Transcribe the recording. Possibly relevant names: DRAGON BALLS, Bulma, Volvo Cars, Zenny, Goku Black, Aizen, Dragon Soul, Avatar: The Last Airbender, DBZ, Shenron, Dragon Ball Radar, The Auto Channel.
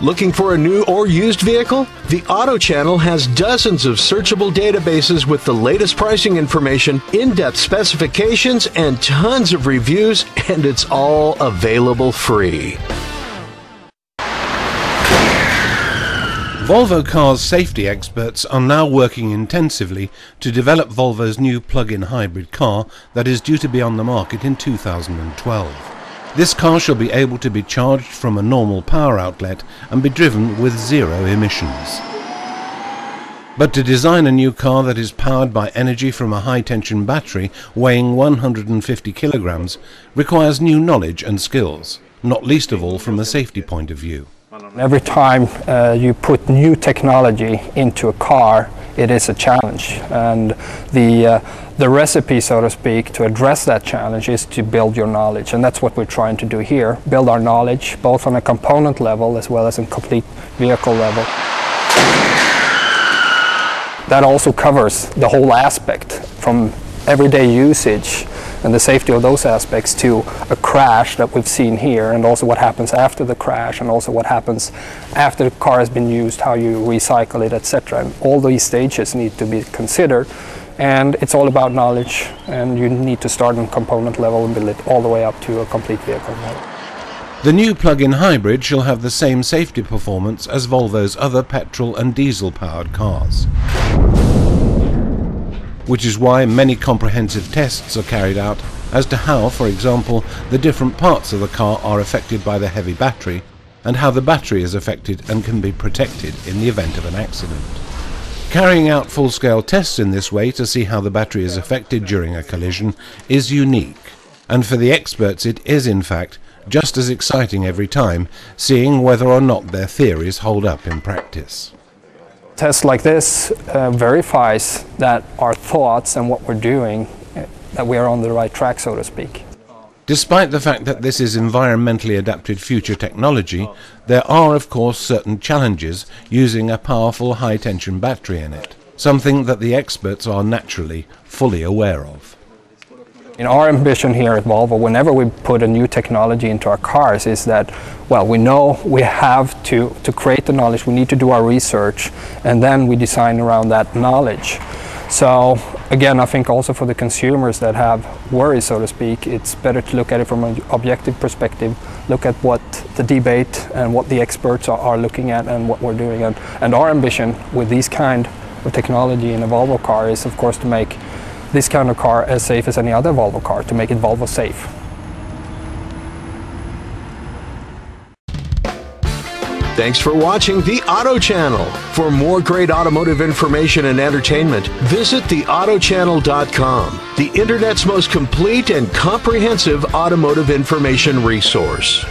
Looking for a new or used vehicle? The Auto Channel has dozens of searchable databases with the latest pricing information, in-depth specifications, and tons of reviews, and it's all available free. Volvo Cars safety experts are now working intensively to develop Volvo's new plug-in hybrid car that is due to be on the market in 2012. This car shall be able to be charged from a normal power outlet and be driven with zero emissions. But to design a new car that is powered by energy from a high-tension battery weighing 150 kilograms requires new knowledge and skills, not least of all from a safety point of view. Every time you put new technology into a car, it is a challenge, and the recipe, so to speak, to address that challenge is to build your knowledge, and that's what we're trying to do here, build our knowledge both on a component level as well as in complete vehicle level. That also covers the whole aspect from everyday usage and the safety of those aspects to a crash that we've seen here, and also what happens after the crash, and also what happens after the car has been used, how you recycle it, etc. And all these stages need to be considered, and it's all about knowledge, and you need to start on component level and build it all the way up to a complete vehicle level. The new plug-in hybrid shall have the same safety performance as Volvo's other petrol and diesel-powered cars, which is why many comprehensive tests are carried out as to how, for example, the different parts of the car are affected by the heavy battery and how the battery is affected and can be protected in the event of an accident. Carrying out full-scale tests in this way to see how the battery is affected during a collision is unique, and for the experts it is, in fact, just as exciting every time, seeing whether or not their theories hold up in practice. Tests like this verifies that our thoughts and what we're doing, that we are on the right track, so to speak. Despite the fact that this is environmentally adapted future technology, there are of course certain challenges using a powerful high-tension battery in it, something that the experts are naturally fully aware of. In our ambition here at Volvo, whenever we put a new technology into our cars, is that, well, we know we have to create the knowledge, we need to do our research, and then we design around that knowledge. So, again, I think also for the consumers that have worries, so to speak, it's better to look at it from an objective perspective, look at what the debate and what the experts are looking at and what we're doing. And our ambition with these kind of technology in a Volvo car is, of course, to make this kind of car as safe as any other Volvo car, to make it Volvo safe. Thanks for watching The Auto Channel. For more great automotive information and entertainment, visit theautochannel.com, the internet's most complete and comprehensive automotive information resource.